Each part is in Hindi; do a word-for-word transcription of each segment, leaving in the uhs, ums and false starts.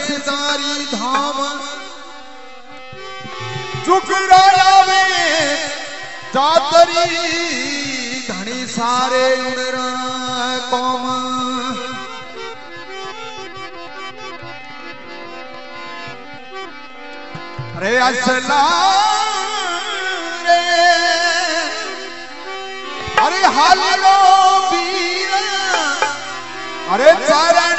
सितारी धाम चुकराया में चादरी धनी सारे कौम रे असला रे अरे हालो बीर अरे चरण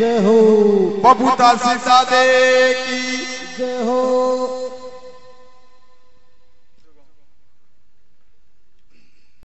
जय हो बबूता सीता दे की जय हो।